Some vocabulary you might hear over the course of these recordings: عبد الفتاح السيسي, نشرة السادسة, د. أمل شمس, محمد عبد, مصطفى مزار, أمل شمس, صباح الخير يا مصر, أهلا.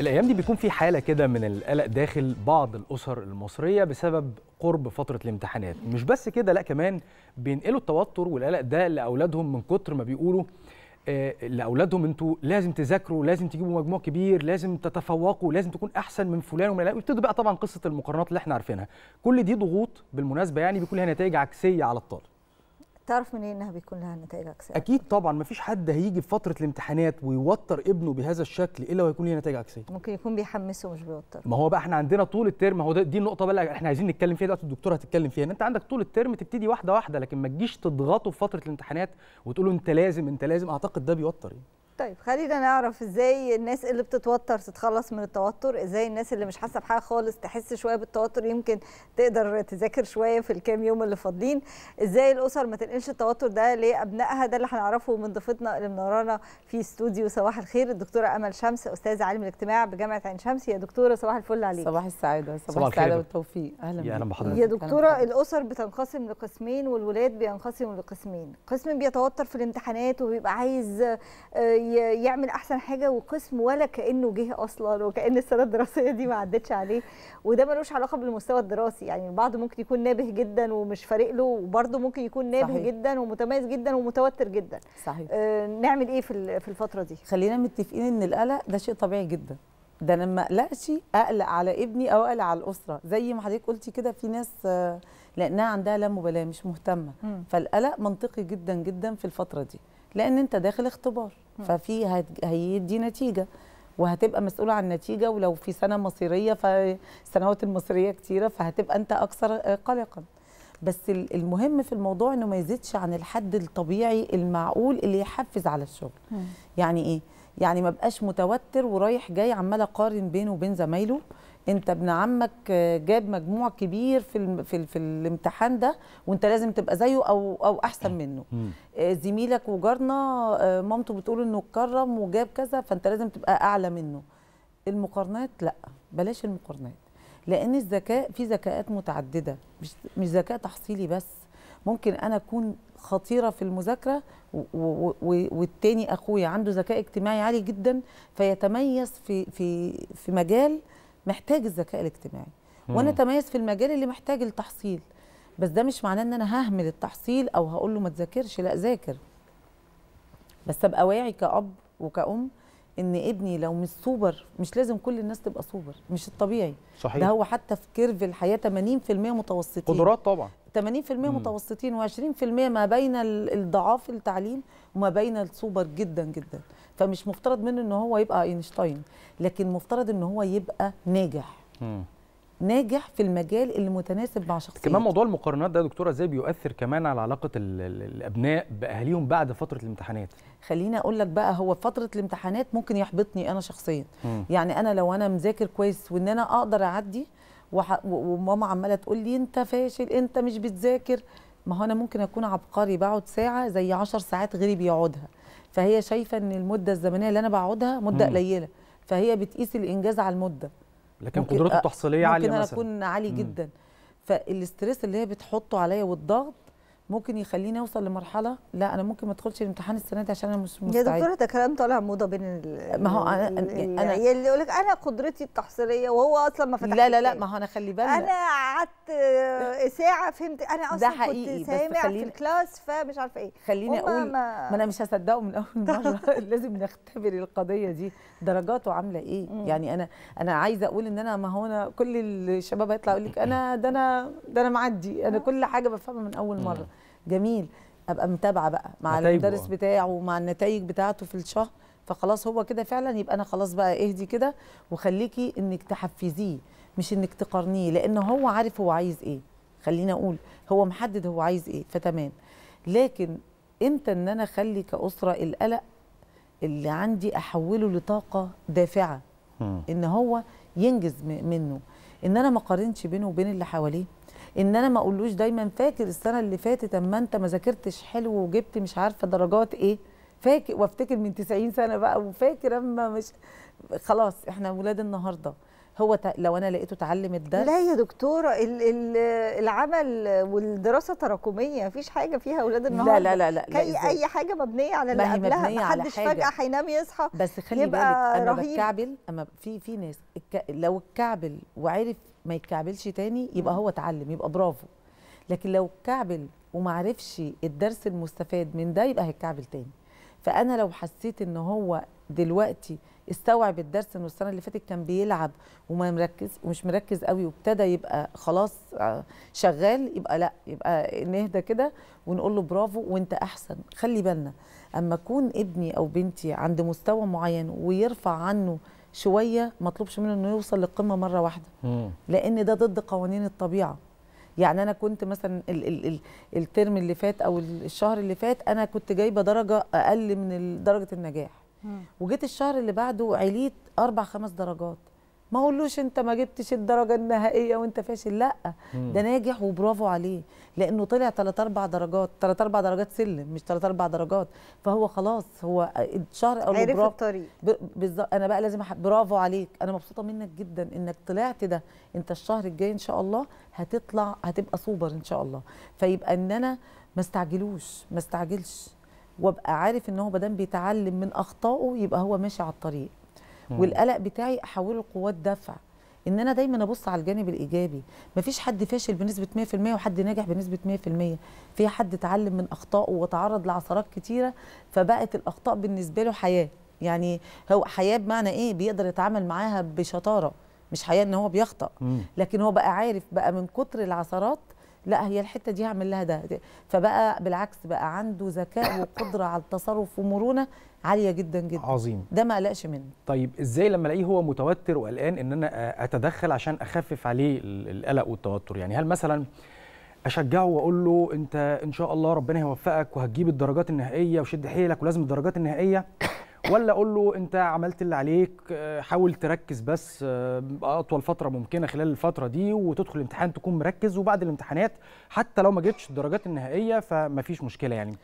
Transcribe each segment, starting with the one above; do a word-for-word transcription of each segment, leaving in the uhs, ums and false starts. الأيام دي بيكون في حالة كده من القلق داخل بعض الأسر المصرية بسبب قرب فترة الامتحانات، مش بس كده لأ كمان بينقلوا التوتر والقلق ده لأولادهم من كتر ما بيقولوا آه لأولادهم أنتوا لازم تذاكروا، لازم تجيبوا مجموع كبير، لازم تتفوقوا، لازم تكون أحسن من فلان ومن علان، ويبتدوا بقى طبعًا قصة المقارنات اللي إحنا عارفينها، كل دي ضغوط بالمناسبة يعني بيكون لها نتائج عكسية على الطالب. تعرف منين انها بيكون لها نتائج عكسيه؟ اكيد طبعا، مفيش حد هيجي في فتره الامتحانات ويوتر ابنه بهذا الشكل الا وهيكون ليها نتائج عكسيه. ممكن يكون بيحمسه مش بيوتره. ما هو بقى احنا عندنا طول الترم، هو دي النقطه بقى احنا عايزين نتكلم فيها دلوقتي، الدكتوره هتتكلم فيها، ان انت عندك طول الترم تبتدي واحده واحده، لكن ما تجيش تضغطه في فتره الامتحانات وتقول له انت لازم انت لازم، اعتقد ده بيوتر يعني. طيب خلينا نعرف ازاي الناس اللي بتتوتر تتخلص من التوتر، ازاي الناس اللي مش حاسه بحاجه خالص تحس شويه بالتوتر يمكن تقدر تذاكر شويه في الكام يوم اللي فاضلين، ازاي الاسر ما تنقلش التوتر ده لابنائها، ده اللي هنعرفه من ضيفتنا اللي منورانا في استوديو صباح الخير، الدكتوره امل شمس، استاذه علم الاجتماع بجامعه عين شمس. يا دكتوره صباح الفل عليك. صباح السعاده. صباح السعاده والتوفيق. اهلا بيك. يا, يا دكتوره الاسر بتنقسم لقسمين والولاد بينقسموا لقسمين، قسم بيتوتر في الامتحانات وبيبقى عايز يعمل احسن حاجه، وقسم ولا كانه جه اصلا وكان السنه الدراسيه دي ما عدتش عليه، وده ملوش علاقه بالمستوى الدراسي، يعني البعض ممكن يكون نابه جدا ومش فارق له، وبرده ممكن يكون نابه صحيح. جدا ومتميز جدا ومتوتر جدا. صحيح. آه نعمل ايه في في الفتره دي؟ خلينا متفقين ان القلق ده شيء طبيعي جدا، ده انا ما اقلقش اقلق على ابني او اقلق على الاسره، زي ما حضرتك قلتي كده في ناس آه لانها عندها لا مبالاه مش مهتمه، م. فالقلق منطقي جدا جدا في الفتره دي، لان انت داخل اختبار ففي هيدي نتيجه وهتبقى مسؤول عن النتيجه، ولو في سنه مصيريه فالسنوات المصيريه كتيره فهتبقى انت اكثر قلقا، بس المهم في الموضوع انه ما يزيدش عن الحد الطبيعي المعقول اللي يحفز على الشغل. مم. يعني ايه؟ يعني ما بقاش متوتر ورايح جاي عمال اقارن بينه وبين زمايله، انت ابن عمك جاب مجموع كبير في في, في الامتحان ده وانت لازم تبقى زيه او او احسن منه، زميلك وجارنا مامته بتقول انه اتكرم وجاب كذا فانت لازم تبقى اعلى منه. المقارنات لا، بلاش المقارنات، لان الذكاء في ذكاءات متعدده، مش مش ذكاء تحصيلي بس، ممكن انا اكون خطيره في المذاكره والتاني اخويا عنده ذكاء اجتماعي عالي جدا فيتميز في في في مجال محتاج الذكاء الاجتماعي، مم. وانا اتميز في المجال اللي محتاج التحصيل، بس ده مش معناه ان انا ههمل التحصيل او هقول له ما تذاكرش، لا ذاكر، بس ابقى واعي كأب وكأم ان ابني لو مش سوبر، مش لازم كل الناس تبقى سوبر، مش الطبيعي. صحيح. ده هو حتى في كيرف الحياه ثمانين في المية متوسطين قدرات طبعا، ثمانين في المية مم. متوسطين و20% ما بين الضعاف التعليم وما بين السوبر جدا جدا، فمش مفترض منه ان هو يبقى اينشتاين، لكن مفترض ان هو يبقى ناجح، مم. ناجح في المجال اللي متناسب مع شخصيته. كمان موضوع المقارنات ده يا دكتوره ازاي بيؤثر كمان على علاقه الابناء باهاليهم بعد فتره الامتحانات؟ خليني اقول لك بقى، هو فتره الامتحانات ممكن يحبطني انا شخصيا، مم. يعني انا لو انا مذاكر كويس وان انا اقدر اعدي وح... وماما عماله تقول لي انت فاشل انت مش بتذاكر، ما هو انا ممكن اكون عبقري بقعد ساعه زي عشر ساعات غيري بيقعدها، فهي شايفه ان المده الزمنيه اللي انا بقعدها مده مم. قليله، فهي بتقيس الانجاز على المده، لكن قدرته التحصيليه عاليه مثلا، ممكن انا اكون عالي جدا، فالاستريس اللي هي بتحطه عليا والضغط ممكن يخليني اوصل لمرحله لا انا ممكن ما ادخلش الامتحان السنه دي عشان انا مش مستعده. يا دكتوره ده كلام طالع موضه بين ال ما هو انا انا اللي يقول لك انا قدرتي التحصيليه وهو اصلا ما فتحش، لا لا لا، ما هو انا خلي بالك انا قعدت ساعه فهمت انا اصلا كنت سامع في الكلاس فمش عارفه ايه، خليني اقول ما... ما انا مش هصدقه من اول مره لازم نختبر القضيه دي درجاته عامله ايه. مم. يعني انا انا عايزه اقول ان انا ما هو انا كل الشباب هيطلع يقول لك انا ده انا ده انا معدي، انا كل حاجه بفهمها من اول مره. مم. جميل، ابقى متابعه بقى مع المدرس بتاعه ومع النتائج بتاعته في الشهر، فخلاص هو كده فعلا يبقى انا خلاص بقى اهدي كده، وخليكي انك تحفزيه مش انك تقارنيه، لان هو عارف هو عايز ايه، خلينا اقول هو محدد هو عايز ايه فتمام، لكن امتى ان انا اخلي كاسره القلق اللي عندي احوله لطاقه دافعه م. ان هو ينجز منه، ان انا ما اقارنش بينه وبين اللي حواليه، ان انا ما اقولوش دايما فاكر السنه اللي فاتت اما انت ما ذاكرتش حلو وجبت مش عارفه درجات ايه، فاكر وافتكر من تسعين سنه بقى وفاكر اما مش، خلاص احنا ولاد النهارده، هو لو انا لقيته اتعلم الدرس؟ لا يا دكتوره، ال ال العمل والدراسه تراكميه، مفيش حاجه فيها اولاد النهارده. لا لا لا لا لا اي حاجه مبنيه على اللي قبلها، محدش فجاه هينام يصحى. بس خلي بالك انا بتكعبل، اما في في ناس لو اتكعبل وعرف ما يتكعبلش تاني يبقى هو اتعلم، يبقى برافو. لكن لو اتكعبل ومعرفش الدرس المستفاد من ده يبقى هيتكعبل تاني. فانا لو حسيت ان هو دلوقتي استوعب الدرس انه السنه اللي فاتت كان بيلعب وما مركز ومش مركز قوي وابتدى يبقى خلاص شغال، يبقى لا، يبقى نهدى كده ونقول له برافو وانت احسن. خلي بالنا اما اكون ابني او بنتي عند مستوى معين ويرفع عنه شويه، مطلوبش منه انه يوصل للقمه مره واحده، لان ده ضد قوانين الطبيعه. يعني انا كنت مثلا ال ال ال الترم اللي فات او الشهر اللي فات انا كنت جايبه درجه اقل من درجه النجاح، وجيت الشهر اللي بعده عليت اربع خمس درجات. ما اقولوش انت ما جبتش الدرجه النهائيه وانت فاشل، لا ده ناجح وبرافو عليه، لانه طلع ثلاث اربع درجات، ثلاث اربع درجات سلم مش ثلاث اربع درجات. فهو خلاص هو الشهر قال له برافو بالظبط، انا بقى لازم برافو عليك، انا مبسوطه منك جدا انك طلعت ده، انت الشهر الجاي ان شاء الله هتطلع هتبقى سوبر ان شاء الله. فيبقى ان انا ما استعجلوش، ما استعجلش، وابقى عارف ان هو ما دام بيتعلم من اخطائه يبقى هو ماشي على الطريق. مم. والقلق بتاعي احوله لقوات دفع، ان انا دايما ابص على الجانب الايجابي. مفيش حد فاشل بنسبه مية في المية وحد ناجح بنسبه مية في المية، في حد اتعلم من اخطائه وتعرض لعثرات كتيره، فبقت الاخطاء بالنسبه له حياه. يعني هو حياه بمعنى ايه؟ بيقدر يتعامل معاها بشطاره، مش حياه ان هو بيخطأ، مم. لكن هو بقى عارف بقى من كتر العثرات لا هي الحته دي هعمل لها ده، فبقى بالعكس بقى عنده ذكاء وقدره على التصرف ومرونه عاليه جدا جدا. عظيم، ده ما اقلقش منه. طيب ازاي لما الاقيه هو متوتر وقلقان ان انا اتدخل عشان اخفف عليه القلق والتوتر؟ يعني هل مثلا اشجعه واقول له انت ان شاء الله ربنا هيوفقك وهتجيب الدرجات النهائيه وشد حيلك ولازم الدرجات النهائيه، ولا اقول له انت عملت اللي عليك، حاول تركز بس اطول فتره ممكنه خلال الفتره دي وتدخل الامتحان تكون مركز، وبعد الامتحانات حتى لو ما جبتش الدرجات النهائيه فمفيش مشكله يعني؟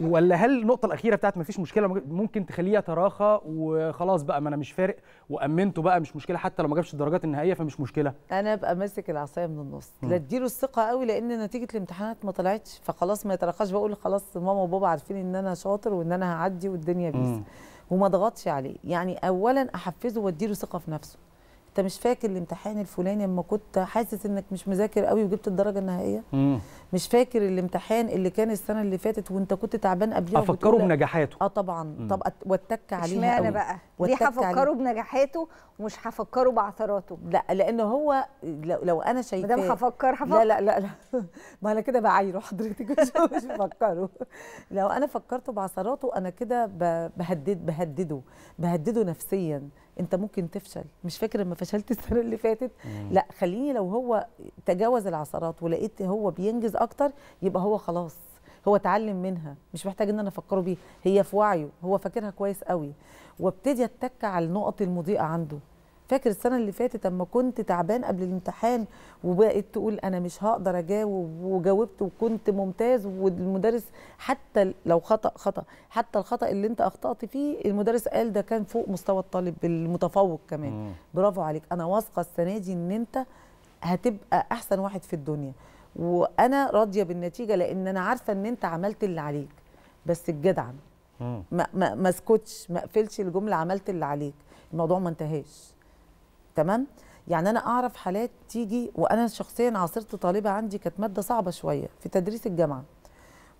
ولا هل النقطه الاخيره بتاعت مفيش مشكله ممكن تخليه يتراخى وخلاص بقى ما انا مش فارق وامنته بقى مش مشكله حتى لو ما جابش الدرجات النهائيه فمش مشكله؟ انا ابقى ماسك العصايه من النص، لا اديله الثقه قوي لان نتيجه الامتحانات ما طلعتش، فخلاص ما يتراخاش بقول خلاص ماما وبابا عارفين ان انا شاطر وان انا هعدي والدنيا بيس، وما اضغطش عليه. يعني اولا احفزه واديله ثقه في نفسه. انت مش فاكر الامتحان الفلاني اما كنت حاسس انك مش مذاكر قوي وجبت الدرجه النهائيه؟ مم. مش فاكر الامتحان اللي كان السنه اللي فاتت وانت كنت تعبان قبليها؟ افكره بنجاحاته. اه طبعا. مم. طب واتك عليه. اشمعنى بقى؟ ليه هفكره بنجاحاته ومش هفكره بعثراته؟ لا لان هو لو, لو انا شايفاه ما دام هفكر هفكر لا لا لا, لا. ما انا كده بعايره حضرتك، مش هفكره. لو انا فكرته بعثراته انا كده بهدد بهدده بهدده نفسيا. انت ممكن تفشل، مش فاكر لما فشلت السنه اللي فاتت؟ مم. لا خليني لو هو تجاوز العثرات ولقيت هو بينجز اكتر يبقى هو خلاص هو اتعلم منها، مش محتاج ان انا افكره بيه، هي في وعيه هو فاكرها كويس قوي. وابتدي اتك على النقط المضيئه عنده. فاكر السنه اللي فاتت اما كنت تعبان قبل الامتحان وبقيت تقول انا مش هقدر اجاوب وجاوبت وكنت ممتاز، والمدرس حتى لو خطا خطا حتى الخطا اللي انت اخطات فيه المدرس قال ده كان فوق مستوى الطالب المتفوق كمان. مم. برافو عليك، انا واثقه السنه دي ان انت هتبقى احسن واحد في الدنيا وانا راضيه بالنتيجه لان انا عارفه ان انت عملت اللي عليك. بس الجدعن ما ما اسكتش، ما اقفلش الجمله عملت اللي عليك، الموضوع ما انتهاش. تمام؟ يعني انا اعرف حالات تيجي، وانا شخصيا عاصرت طالبه عندي كانت ماده صعبه شويه في تدريس الجامعه،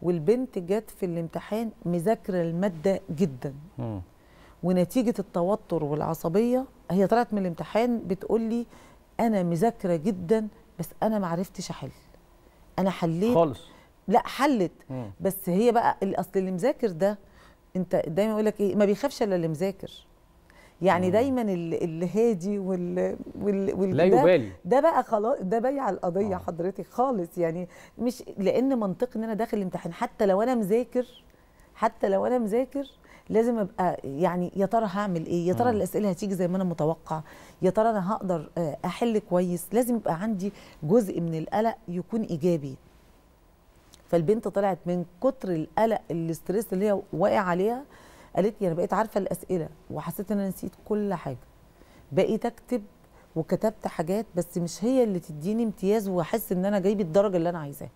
والبنت جت في الامتحان مذاكره الماده جدا، م. ونتيجه التوتر والعصبيه هي طلعت من الامتحان بتقول لي انا مذاكره جدا بس انا ما عرفتش احل، انا حليت خالص لا حلت، م. بس هي بقى الاصل اللي مذاكر ده انت دايما يقول لك ايه، ما بيخافش الا اللي مذاكر. يعني مم. دايما الهادي وال وال لا يبالي ده بقى خلاص، ده بايع القضيه آه. حضرتك خالص. يعني مش لان منطقي ان انا داخل الامتحان حتى لو انا مذاكر حتى لو انا مذاكر لازم ابقى يعني يا ترى هعمل ايه، يا ترى الاسئله هتيجي زي ما انا متوقع، يا ترى انا هقدر احل كويس. لازم يبقى عندي جزء من القلق يكون ايجابي. فالبنت طلعت من كتر القلق الاسترس اللي هي واقع عليها قالت لي انا بقيت عارفه الاسئله وحسيت ان انا نسيت كل حاجه، بقيت اكتب وكتبت حاجات بس مش هي اللي تديني امتياز واحس ان انا جايب الدرجه اللي انا عايزاها.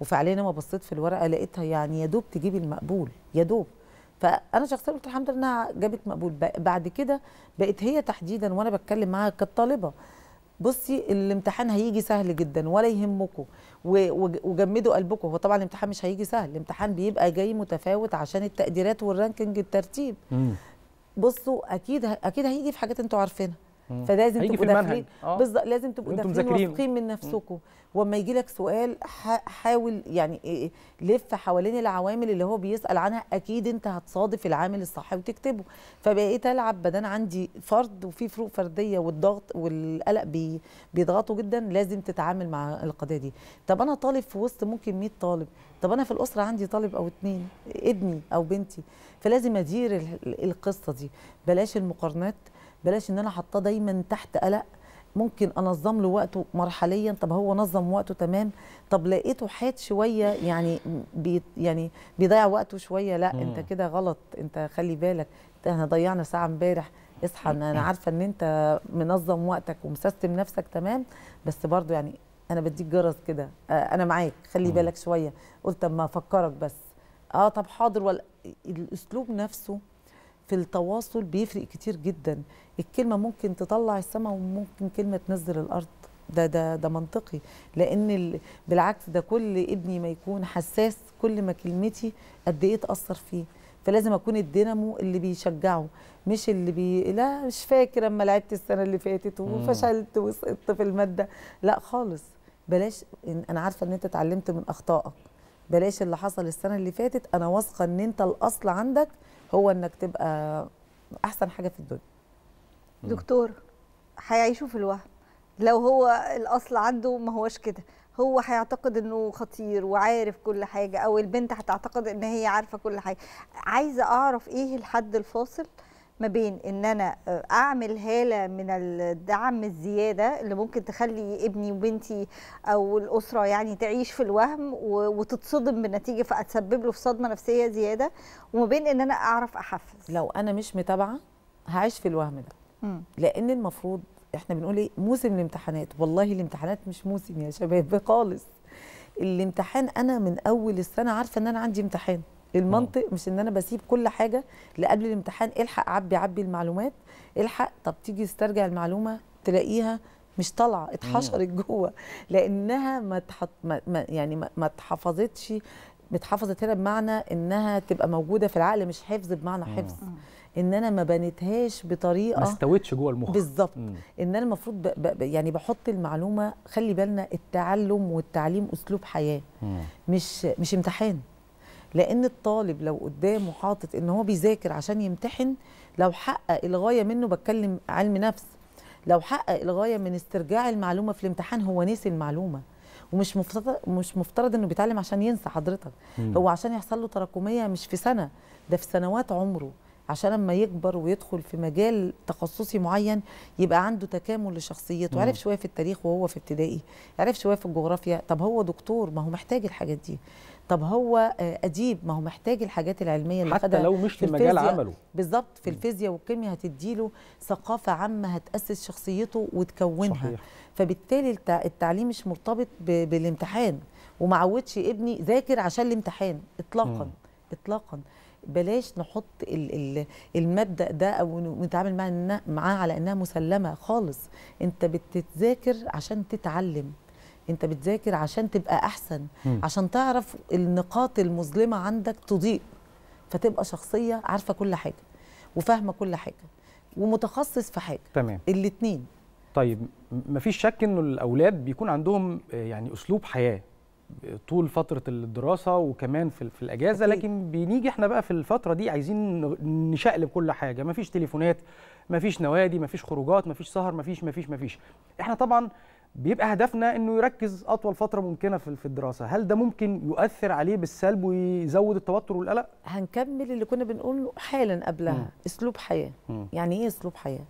وفعليا لما بصيت في الورقه لقيتها يعني يا دوب تجيب المقبول، يا دوب. فانا شخصيا قلت الحمد لله انها جابت مقبول. بعد كده بقت هي تحديدا وانا بتكلم معاها كطالبه، بصي الامتحان هيجي سهل جدا ولا يهمكم وجمدوا قلبكم. هو طبعا الامتحان مش هيجي سهل، الامتحان بيبقى جاي متفاوت عشان التقديرات والرانكينج الترتيب. مم. بصوا اكيد اكيد هيجي في حاجات انتوا عارفينها، فلازم تبقوا داخلين بالظبط، لازم تبقوا داخلين واثقين من نفسكم. واما يجي لك سؤال حاول يعني لف حوالين العوامل اللي هو بيسال عنها، اكيد انت هتصادف العامل الصح وتكتبه. فبقيت العب بدل عندي فرد وفي فروق فرديه والضغط والقلق بي بيضغطوا جدا، لازم تتعامل مع القضيه دي. طب انا طالب في وسط ممكن مية طالب، طب انا في الاسره عندي طالب او اتنين، ابني او بنتي، فلازم ادير القصه دي. بلاش المقارنات، بلاش ان انا حاطاه دايما تحت قلق. ممكن انظم له وقته مرحليا، طب هو نظم وقته تمام، طب لقيته حاد شويه يعني بي يعني بيضيع وقته شويه، لا مم. انت كده غلط، انت خلي بالك، احنا ضيعنا ساعه امبارح، اصحى انا عارفه ان انت منظم وقتك ومسيستم نفسك تمام، بس برضو يعني انا بديك جرس كده، انا معاك خلي مم. بالك شويه، قلت اما افكرك بس، اه طب حاضر. ولا الاسلوب نفسه في التواصل بيفرق كتير جدا. الكلمه ممكن تطلع السماء وممكن كلمه تنزل الارض، ده ده ده منطقي، لان بالعكس ده كل ابني ما يكون حساس كل ما كلمتي قد ايه تاثر فيه. فلازم اكون الدينامو اللي بيشجعه، مش اللي بي لا مش فاكر اما لعبت السنه اللي فاتت وفشلت وسقطت في الماده، لا خالص. بلاش انا عارفه ان انت اتعلمت من اخطائك، بلاش اللي حصل السنه اللي فاتت، انا واثقه ان انت الاصل عندك هو انك تبقى احسن حاجه في الدنيا. دكتور هيعيشوا في الوهم، لو هو الاصل عنده ما هوش كده، هو هيعتقد انه خطير وعارف كل حاجه، او البنت هتعتقد ان هي عارفه كل حاجه. عايزه اعرف ايه الحد الفاصل ما بين ان انا اعمل هاله من الدعم الزياده اللي ممكن تخلي ابني وبنتي او الاسره يعني تعيش في الوهم وتتصدم بالنتيجه فاتسبب له في صدمه نفسيه زياده، وما بين ان انا اعرف احفز. لو انا مش متابعه هعيش في الوهم ده، م. لان المفروض احنا بنقول ايه موسم الامتحانات، والله الامتحانات مش موسم يا شباب خالص. الامتحان انا من اول السنه عارفه ان انا عندي امتحان. المنطق مش ان انا بسيب كل حاجه لقبل الامتحان، الحق عبي عبي المعلومات، الحق طب تيجي تسترجع المعلومه تلاقيها مش طالعه، اتحشرت جوه، لانها ما تحط ما يعني ما اتحفظتش، اتحفظت هنا بمعنى انها تبقى موجوده في العقل، مش حفظ بمعنى حفظ، ان انا ما بنتهاش بطريقه ما استوتش جوه المخ بالظبط. ان انا المفروض ب... ب... يعني بحط المعلومه. خلي بالنا التعلم والتعليم اسلوب حياه، مم. مش مش امتحان. لأن الطالب لو قدامه حاطط إن هو بيذاكر عشان يمتحن، لو حقق الغاية منه، بتكلم علم نفس، لو حقق الغاية من استرجاع المعلومة في الامتحان هو نسي المعلومة، ومش مفترض مش مفترض إنه بيتعلم عشان ينسى حضرتك، مم. هو عشان يحصل له تراكمية مش في سنة، ده في سنوات عمره، عشان لما يكبر ويدخل في مجال تخصصي معين يبقى عنده تكامل لشخصيته، عرف شويه في التاريخ وهو في ابتدائي، عرف شويه في الجغرافيا، طب هو دكتور ما هو محتاج الحاجات دي، طب هو اديب ما هو محتاج الحاجات العلميه اللي خدها حتى لو مش في مجال عمله بالظبط. في الفيزياء والكيمياء هتديله ثقافه عامه هتاسس شخصيته وتكونها، صحيح. فبالتالي التعليم مش مرتبط بالامتحان، ومعودش ابني ذاكر عشان الامتحان اطلاقا، مم. اطلاقا. بلاش نحط المبدأ ده او نتعامل معاه على انها مسلمه خالص. انت بتتذاكر عشان تتعلم، انت بتذاكر عشان تبقى احسن، م. عشان تعرف النقاط المظلمه عندك تضيء، فتبقى شخصيه عارفه كل حاجه وفاهمه كل حاجه ومتخصص في حاجه، تمام الاثنين. طيب مفيش شك انه الاولاد بيكون عندهم يعني اسلوب حياه طول فترة الدراسة وكمان في, في الأجازة، لكن بنيجي احنا بقى في الفترة دي عايزين نشقلب كل حاجة، مفيش تليفونات، مفيش نوادي، مفيش خروجات، مفيش سهر، مفيش مفيش مفيش احنا طبعا بيبقى هدفنا انه يركز أطول فترة ممكنة في, في الدراسة. هل ده ممكن يؤثر عليه بالسلب ويزود التوتر والقلق؟ هنكمل اللي كنا بنقوله حالا قبلها، مم. اسلوب حياة. مم. يعني ايه اسلوب حياة؟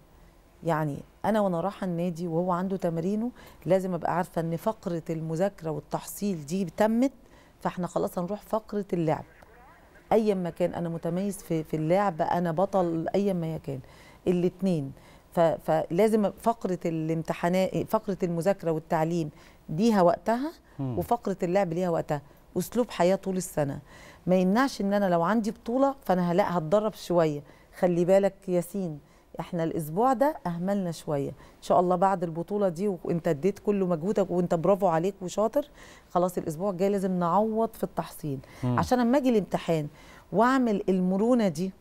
يعني أنا وأنا رايحة النادي وهو عنده تمارينه لازم أبقى عارفة إن فقرة المذاكرة والتحصيل دي تمت، فإحنا خلاص هنروح فقرة اللعب. أيا ما كان أنا متميز في في اللعب، أنا بطل أيا ما كان. الاتنين فلازم فقره الامتحانات، فقره المذاكره والتعليم ليها وقتها، وفقره اللعب ليها وقتها، واسلوب حياه طول السنه. ما يمنعش ان انا لو عندي بطوله فانا هلا هتدرب شويه. خلي بالك ياسين، احنا الاسبوع ده اهملنا شويه، ان شاء الله بعد البطوله دي وانت اديت كل مجهودك وانت برافو عليك وشاطر، خلاص الاسبوع الجاي لازم نعوض في التحصيل. مم. عشان اما اجي الامتحان واعمل المرونه دي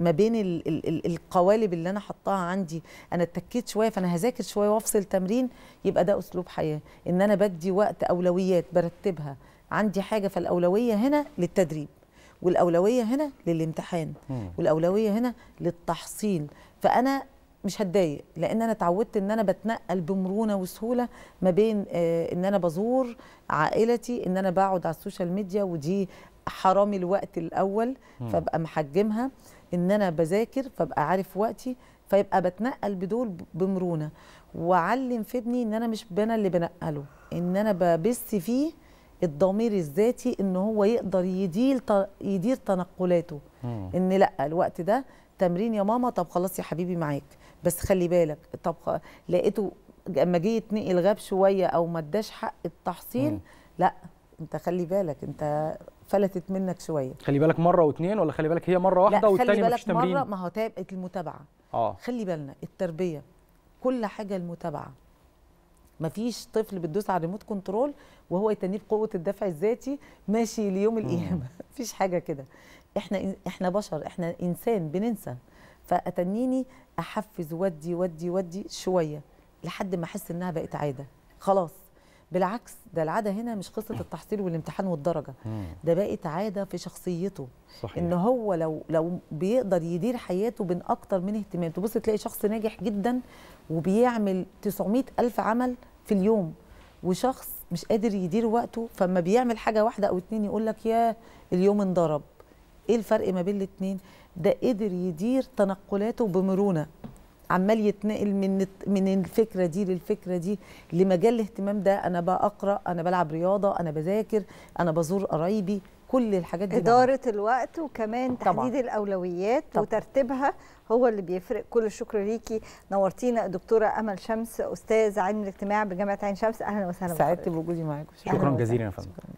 ما بين ال ال ال القوالب اللي انا حطاها عندي، انا اتكيت شويه فانا هذاكر شويه وافصل تمرين، يبقى ده اسلوب حياه، ان انا بدي وقت، اولويات برتبها، عندي حاجه فالاولويه هنا للتدريب، والاولويه هنا للامتحان، مم. والاولويه هنا للتحصيل. فانا مش هتضايق لان انا اتعودت ان انا بتنقل بمرونه وسهوله ما بين ان انا بزور عائلتي، ان انا بقعد على السوشيال ميديا ودي حرامي الوقت الاول، مم. فابقى محجمها، ان انا بذاكر فابقى عارف وقتي، فيبقى بتنقل بدول بمرونه. وعلم في ابني ان انا مش انا اللي بنقله، ان انا ببث فيه الضمير الذاتي ان هو يقدر يدير يدير تنقلاته. مم. ان لا الوقت ده تمرين يا ماما، طب خلاص يا حبيبي معاك، بس خلي بالك، طب لقيته اما جه يتنقل غاب شويه او ما اداش حق التحصيل، مم. لا انت خلي بالك، انت فلتت منك شويه، خلي بالك مره واثنين، ولا خلي بالك هي مره واحده والثانيه مفيش تمرين. لا خلي بالك مره، ما هو تبقى المتابعه. اه خلي بالنا التربيه كل حاجه المتابعه، مفيش طفل بتدوس على الريموت كنترول وهو يتنيه بقوه الدفع الذاتي ماشي ليوم القيامه، مفيش حاجه كده. احنا احنا بشر، احنا انسان بننسى، فاتنيني احفز ودي ودي ودي شويه لحد ما احس انها بقت عاده خلاص. بالعكس ده العاده هنا مش قصه التحصيل والامتحان والدرجه، ده بقت عاده في شخصيته. صحيح. ان هو لو لو بيقدر يدير حياته بين اكتر من اهتماماته. بص تلاقي شخص ناجح جدا وبيعمل تسعمائة ألف عمل في اليوم، وشخص مش قادر يدير وقته، فما بيعمل حاجه واحده او اتنين يقول لك يا اليوم انضرب. ايه الفرق ما بين الاتنين؟ ده قدر يدير تنقلاته بمرونه، عمال يتنقل من من الفكره دي للفكره دي لمجال الاهتمام ده، انا بقرا، انا بلعب رياضه، انا بذاكر، انا بزور قرايبي، كل الحاجات دي اداره بقى. الوقت وكمان طبعًا. تحديد الاولويات طبعًا. وترتيبها هو اللي بيفرق. كل الشكر ليكي، نورتينا دكتوره امل شمس، استاذ علم الاجتماع بجامعه عين شمس. اهلا وسهلا بك، سعدت بوجودي معاكم، شكرا جزيلا يا فندم.